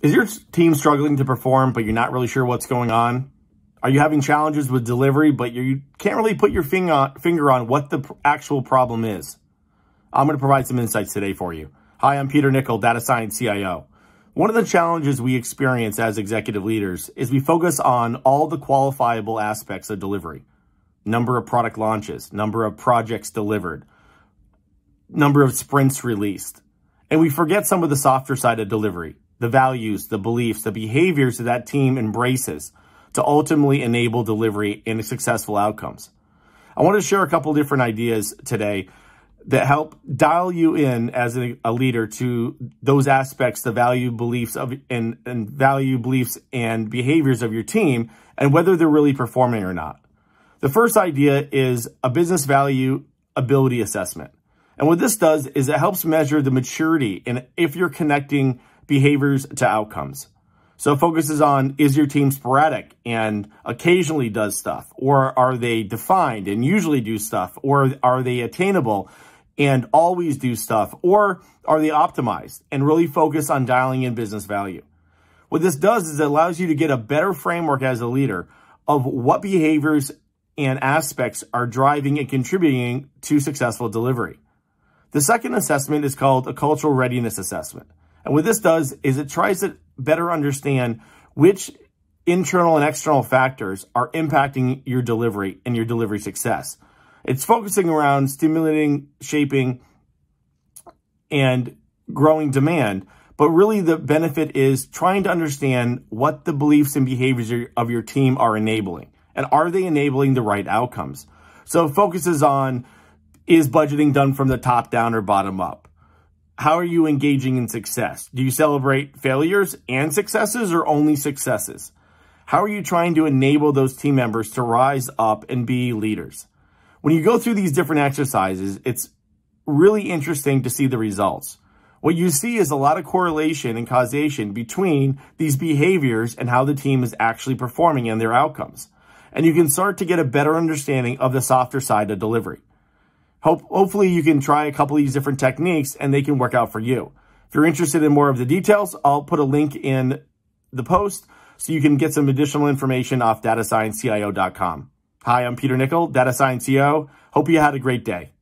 Is your team struggling to perform, but you're not really sure what's going on? Are you having challenges with delivery, but you can't really put your finger on what the actual problem is? I'm going to provide some insights today for you. Hi, I'm Peter Nichol, Data Science CIO. One of the challenges we experience as executive leaders is we focus on all the qualifiable aspects of delivery. Number of product launches, number of projects delivered, number of sprints released. And we forget some of the softer side of delivery, the values, the beliefs, the behaviors that that team embraces to ultimately enable delivery and successful outcomes. I want to share a couple different ideas today that help dial you in as a leader to those aspects, the value, beliefs and behaviors of your team and whether they're really performing or not. The first idea is a business value ability assessment. And what this does is it helps measure the maturity and if you're connecting behaviors to outcomes. So it focuses on, is your team sporadic and occasionally does stuff, or are they defined and usually do stuff, or are they attainable and always do stuff, or are they optimized, and really focus on dialing in business value. What this does is it allows you to get a better framework as a leader of what behaviors and aspects are driving and contributing to successful delivery. The second assessment is called a cultural readiness assessment. And what this does is it tries to better understand which internal and external factors are impacting your delivery and your delivery success. It's focusing around stimulating, shaping, and growing demand, but really the benefit is trying to understand what the beliefs and behaviors of your team are enabling, and are they enabling the right outcomes? So it focuses on, is budgeting done from the top down or bottom up? How are you engaging in success? Do you celebrate failures and successes or only successes? How are you trying to enable those team members to rise up and be leaders? When you go through these different exercises, it's really interesting to see the results. What you see is a lot of correlation and causation between these behaviors and how the team is actually performing and their outcomes. And you can start to get a better understanding of the softer side of delivery. Hopefully you can try a couple of these different techniques and they can work out for you. If you're interested in more of the details, I'll put a link in the post so you can get some additional information off DataScienceCIO.com. Hi, I'm Peter Nichol, Data Science CIO. Hope you had a great day.